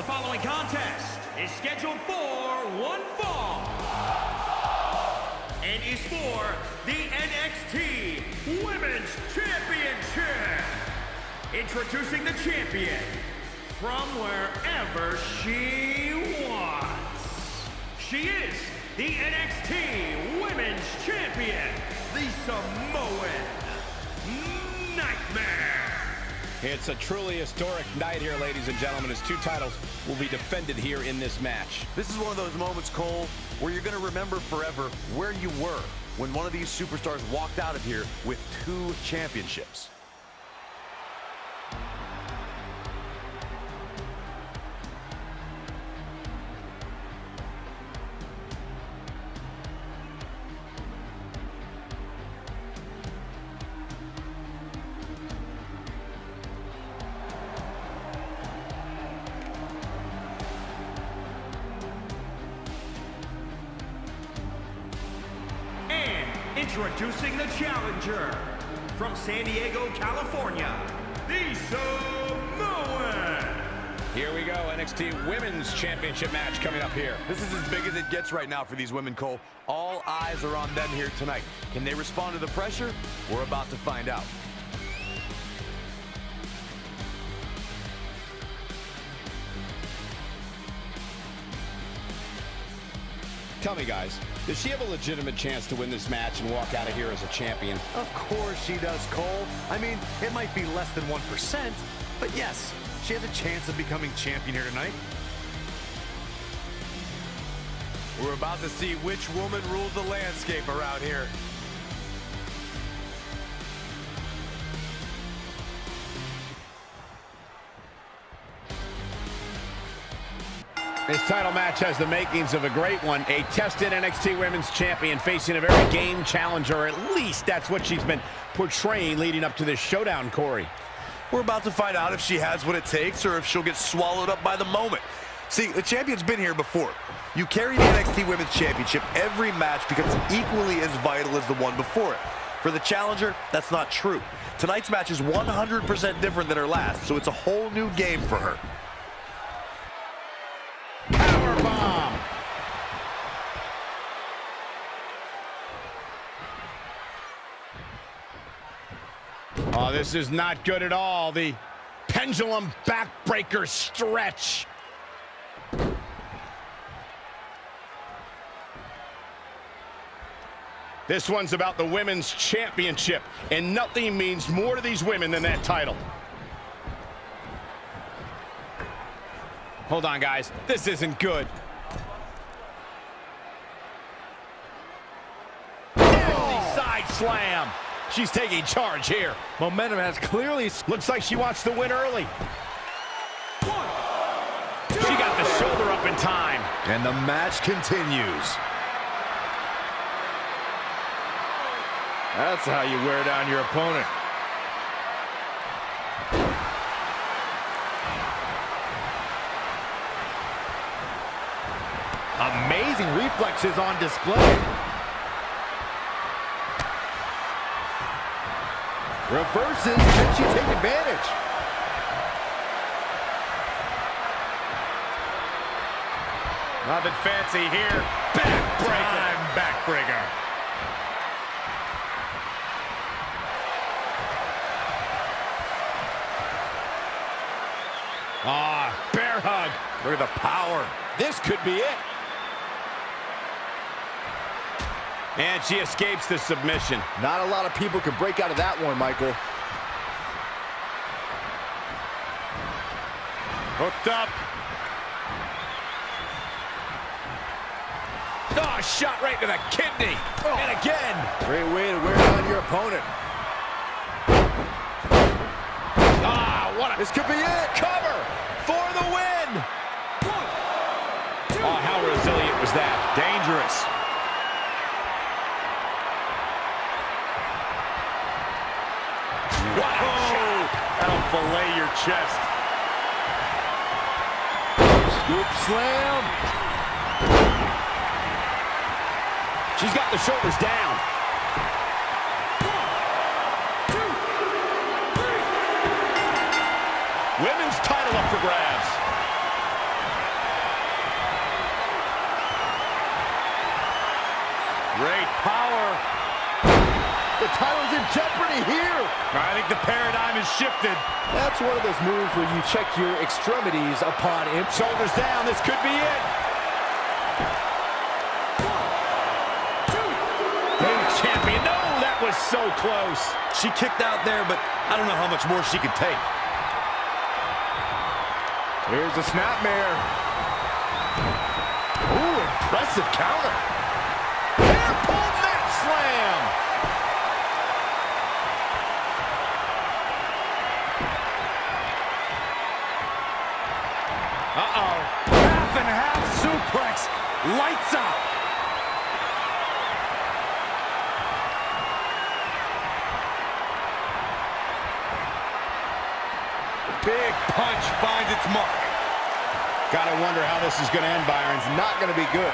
The following contest is scheduled for one fall and is for the NXT Women's Championship. Introducing the champion from wherever she wants. She is the NXT Women's Champion, the Samoan Nightmare. It's a truly historic night here, ladies and gentlemen, as two titles will be defended here in this match. This is one of those moments, Cole, where you're going to remember forever where you were when one of these superstars walked out of here with two championships. Introducing the challenger from San Diego, California, the Samoan. Here we go, NXT Women's Championship match coming up here. This is as big as it gets right now for these women, Cole. All eyes are on them here tonight. Can they respond to the pressure? We're about to find out. Tell me, guys, does she have a legitimate chance to win this match and walk out of here as a champion? Of course she does, Cole. I mean, it might be less than 1%, but yes, she has a chance of becoming champion here tonight. We're about to see which woman rules the landscape around here. This title match has the makings of a great one. A tested NXT Women's Champion facing a very game challenger. At least that's what she's been portraying leading up to this showdown, Corey. We're about to find out if she has what it takes or if she'll get swallowed up by the moment. See, the champion's been here before. You carry the NXT Women's Championship, every match becomes equally as vital as the one before it. For the challenger, that's not true. Tonight's match is 100% different than her last, so it's a whole new game for her. Bomb. Oh, this is not good at all. The pendulum backbreaker stretch. This one's about the women's championship, and nothing means more to these women than that title. Hold on, guys. This isn't good. Oh. Side slam. She's taking charge here. Momentum has clearly... Looks like she wants to win early. One, two, she got the shoulder up in time. And the match continues. That's how you wear down your opponent. Amazing reflexes on display. Reverses, can she take advantage? Nothing fancy here. Backbreaker. Time backbreaker. Ah, bear hug. Look at the power. This could be it. And she escapes the submission. Not a lot of people could break out of that one, Michael. Hooked up. Oh, shot right to the kidney. Oh. And again. Great way to wear down your opponent. Ah, what a... This could be it. Cover for the win. One, two, oh, how resilient was that? Dangerous. What a shot. That'll fillet your chest. Scoop slam. She's got the shoulders down. One, two, three. Women's title up for grabs. jeopardy here. I think the paradigm has shifted. That's one of those moves where you check your extremities upon impact. Shoulders down, this could be it. 1, 2. Hey, champion, no, that was so close. She kicked out there, but I don't know how much more she could take. Here's a snapmare. Ooh, impressive counter. Air pull net slam. Uh-oh. Half and half suplex. Lights out. Big punch finds its mark. Gotta wonder how this is gonna end, Byron. It's not gonna be good.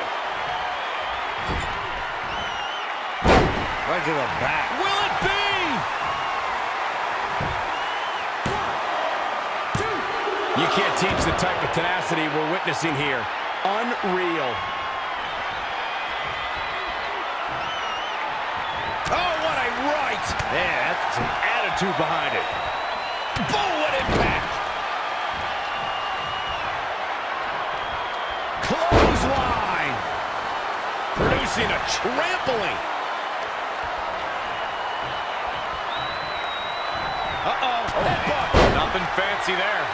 Right to the back. Will it be? 1, 2. You can't teach the type of tenacity we're witnessing here. Unreal. Oh, what a right! Yeah, that's some attitude behind it. Boom! What impact! Clothesline! Producing a trampling! Uh-oh! Headbutt! Nothing fancy there.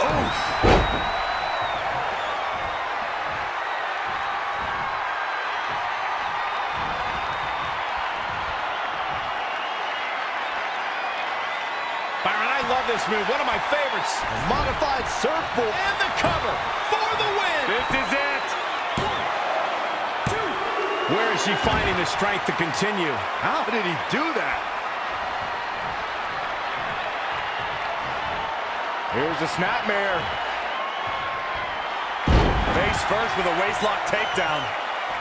Oof! This move, one of my favorites. Modified surfboard and the cover for the win. This is it. 1, 2. Where is she finding the strength to continue? How did he do that? Here's a snapmare. Face first with a waistlock takedown.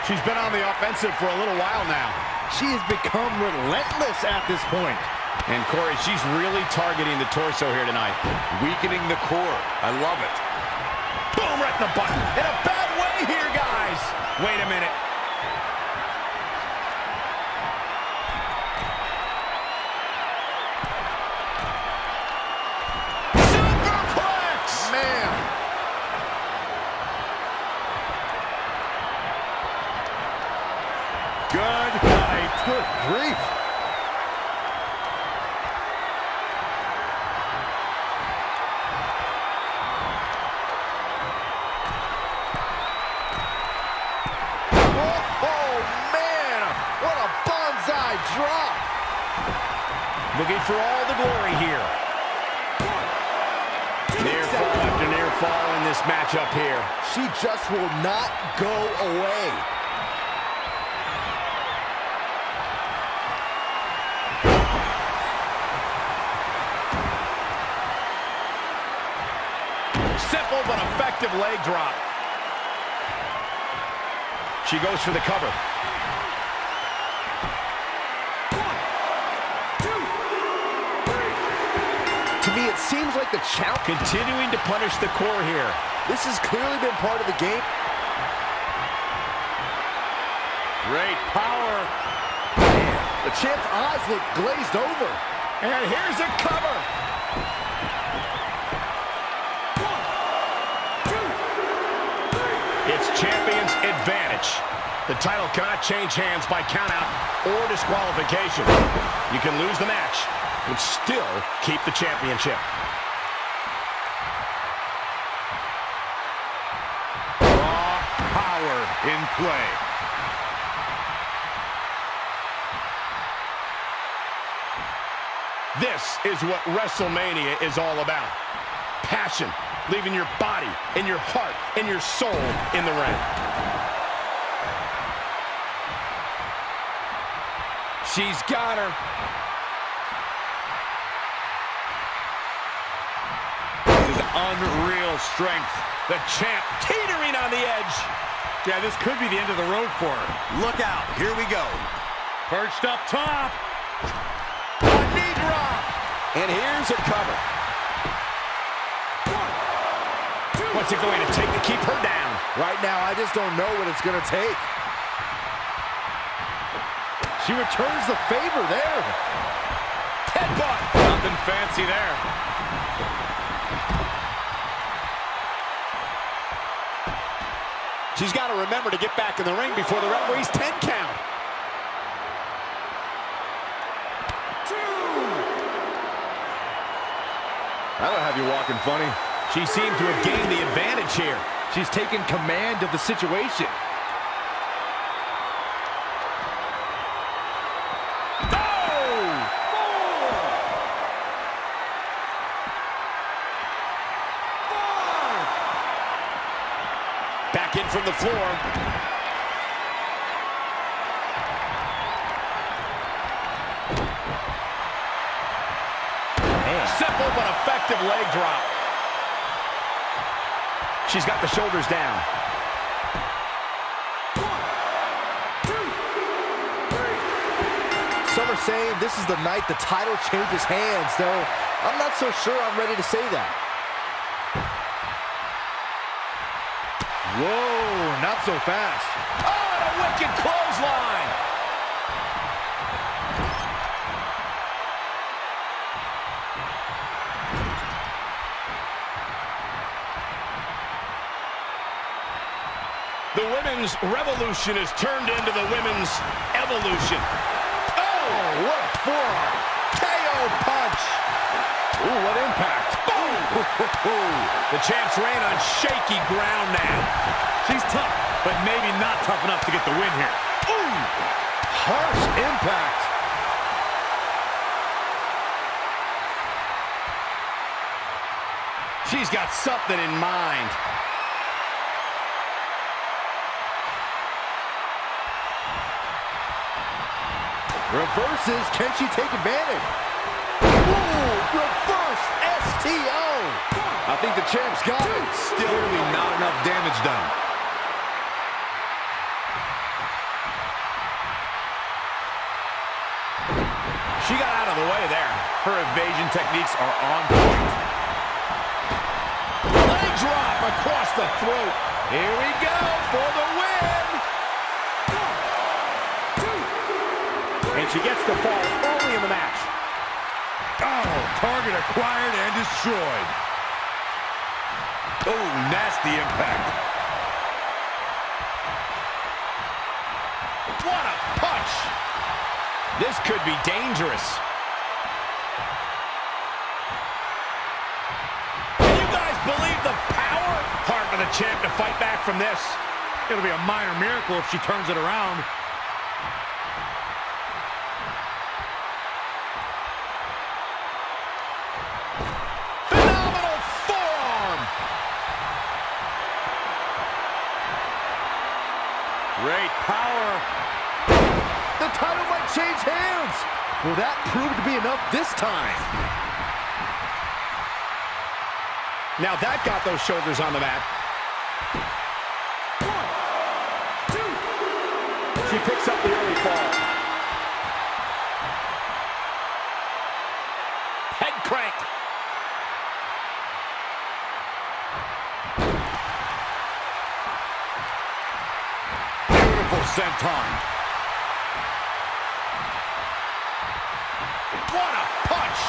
She's been on the offensive for a little while now. She has become relentless at this point. And Corey, she's really targeting the torso here tonight. Weakening the core. I love it. Boom, right in the button. In a bad way here, guys. Wait a minute. Superplex! Man. Good night. Good grief. Drop. Looking for all the glory here. Near fall after near fall in this matchup here. She just will not go away. Simple but effective leg drop. She goes for the cover. It seems like the champ continuing to punish the core here. This has clearly been part of the game. Great power. Man, the champ's eyes look glazed over. And here's a cover. 1, 2, 3. It's champion's advantage. The title cannot change hands by countout or disqualification. You can lose the match and still keep the championship. Raw power in play. This is what WrestleMania is all about. Passion, leaving your body and your heart and your soul in the ring. She's got her. This is unreal strength. The champ teetering on the edge. Yeah, this could be the end of the road for her. Look out. Here we go. Perched up top. A knee drop. And here's a cover. 1, 2. What's it going to take to keep her down? Right now, I just don't know what it's going to take. She returns the favor there. Headbutt. Nothing fancy there. She's got to remember to get back in the ring before the referee's 10 count. That'll have you walking funny. She seems to have gained the advantage here. She's taken command of the situation. Back in from the floor. Man. Simple but effective leg drop. She's got the shoulders down. 1, 2, 3. Some are saying this is the night the title changes hands, though I'm not so sure I'm ready to say that. Whoa, not so fast. Oh, and a wicked clothesline. The women's revolution is turned into the women's evolution. Oh, what a forearm. KO punch. Ooh, what impact. The champ's reign on shaky ground now. She's tough, but maybe not tough enough to get the win here. Ooh! Harsh impact. She's got something in mind. Reverses. Can she take advantage? Ooh! Reverse STO. I think the champ's got it. Still really not enough damage done. She got out of the way there. Her evasion techniques are on point. Leg drop across the throat. Here we go for the win. 1, 2, 3. And she gets the fall early in the match. Oh, target acquired and destroyed. Oh, nasty impact. What a punch. This could be dangerous. Can you guys believe the power? Hard for the champ to fight back from this. It'll be a minor miracle if she turns it around. Great power. The title might change hands. Will that prove to be enough this time? Now that got those shoulders on the mat. 1, 2. She picks up the early fall. Head crank. Senton. What a punch!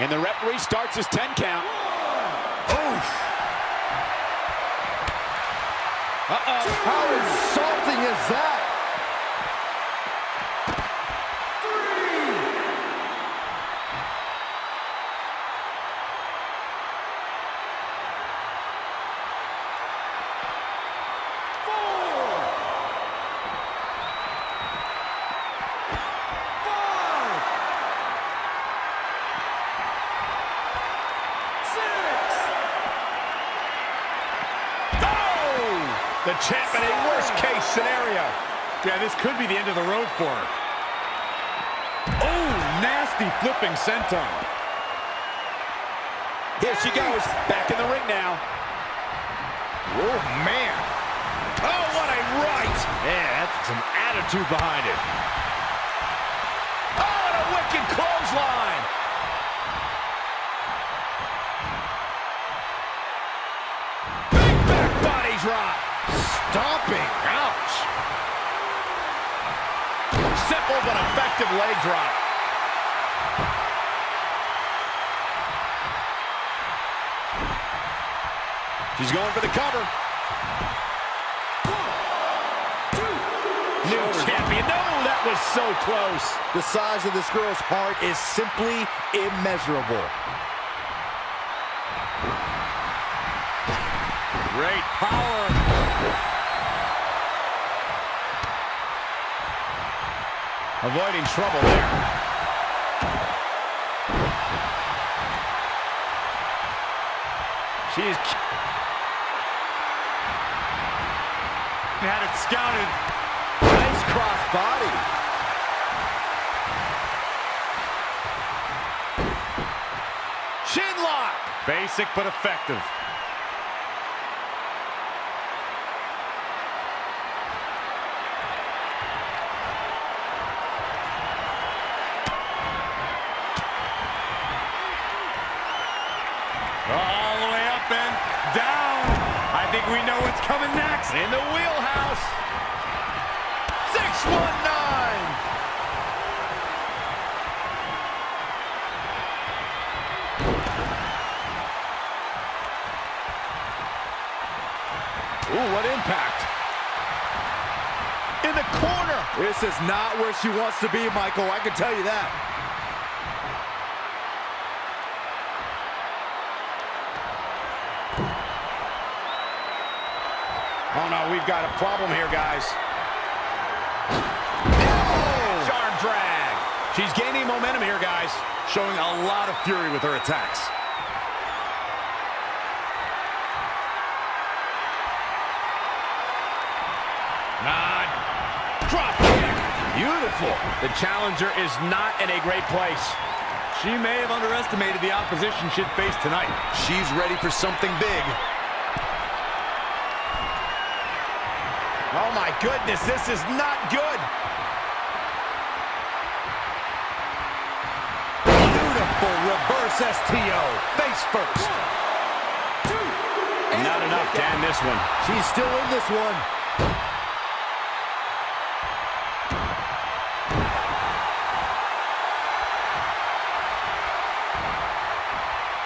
And the referee starts his 10 count. Oof! Uh-oh. How insulting is that? The champ in a worst-case scenario. Yeah, this could be the end of the road for her. Oh, nasty flipping senton. Here she goes, back in the ring now. Oh, man. Oh, what a right. Yeah, that's some attitude behind it. Oh, and a wicked clothesline. Big back body drop. Stomping. Ouch. Simple but effective leg drop. She's going for the cover. 1, 2. New champion. No, that was so close. The size of this girl's heart is simply immeasurable. Great power. Avoiding trouble there. She's had it scouted. Nice cross body. Shin lock. Basic but effective. All the way up and down. I think we know what's coming next. In the wheelhouse. 619. Ooh, what impact. In the corner. This is not where she wants to be, Michael. I can tell you that. Oh, no, we've got a problem here, guys. Oh! Arm drag. She's gaining momentum here, guys. Showing a lot of fury with her attacks. Nod. Drop kick. Beautiful. The challenger is not in a great place. She may have underestimated the opposition she'd face tonight. She's ready for something big. Oh, my goodness, this is not good. Beautiful reverse STO. Face first. 1, 2. And not enough to end this one. She's still in this one.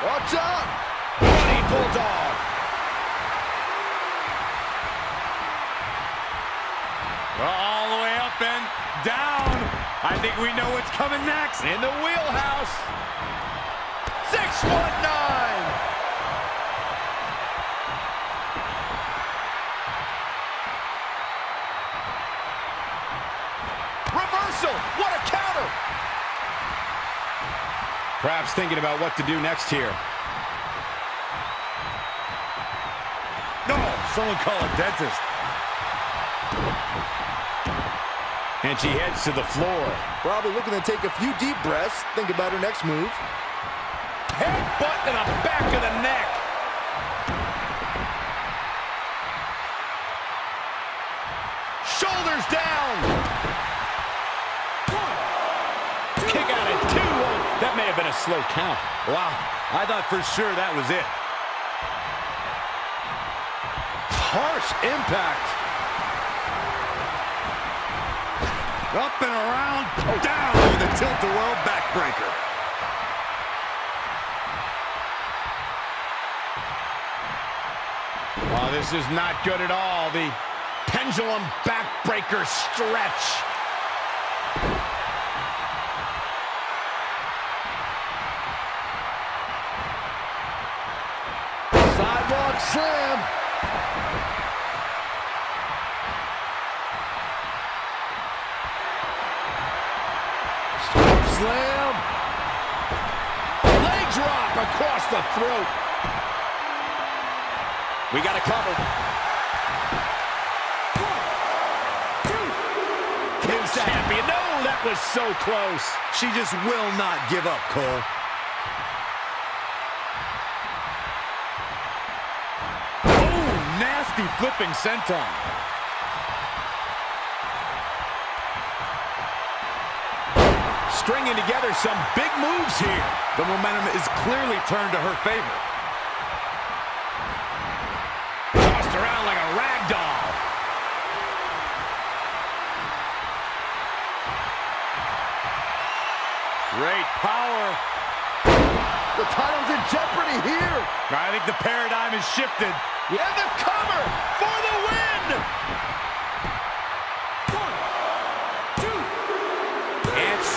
Watch out. Bloody bulldog. All the way up and down. I think we know what's coming next. In the wheelhouse. 619. Reversal. What a counter. Perhaps thinking about what to do next here. No, someone call a dentist. And she heads to the floor. Probably looking to take a few deep breaths. Think about her next move. Headbutt to the back of the neck. Shoulders down. 1, 2. Kick out at 2. That may have been a slow count. Wow, I thought for sure that was it. Harsh impact. Up and around, down with a tilt-a-whirl backbreaker. Oh, this is not good at all. The pendulum backbreaker stretch. Sidewalk slam. Slam. Leg drop across the throat. We got it covered. 1, 2. New champion. No, that was so close. She just will not give up, Cole. Oh, nasty flipping senton. stringing together some big moves here. The momentum is clearly turned to her favor. Tossed around like a rag doll. Great power. The title's in jeopardy here. I think the paradigm has shifted. And the cover for the win.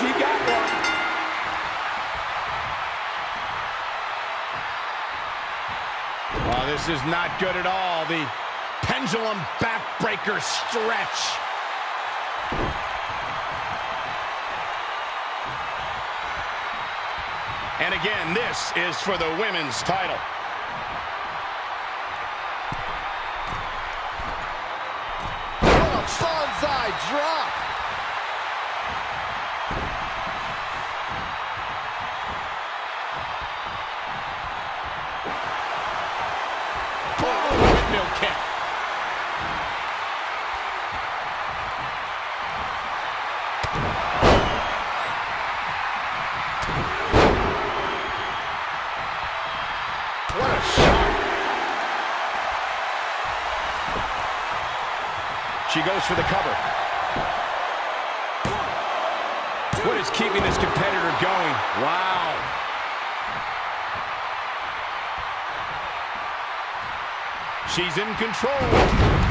She got one. Oh, this is not good at all. The pendulum backbreaker stretch. And again, this is for the women's title. Oh, Sonside drop. She goes for the cover. What is keeping this competitor going? Wow. She's in control.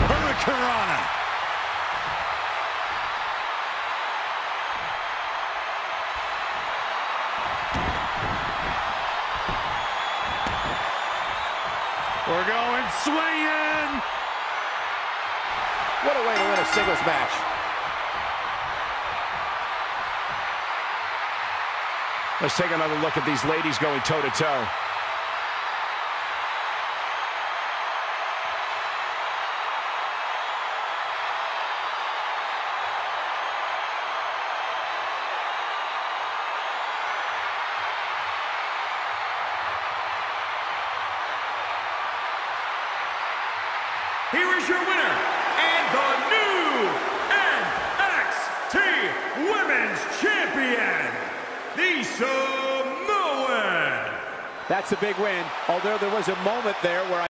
Hurricanrana. We're going swinging. What a way to win a singles match. Let's take another look at these ladies going toe-to-toe. Here is your winner. The new NXT Women's Champion, the Samoan. That's a big win, although there was a moment there where I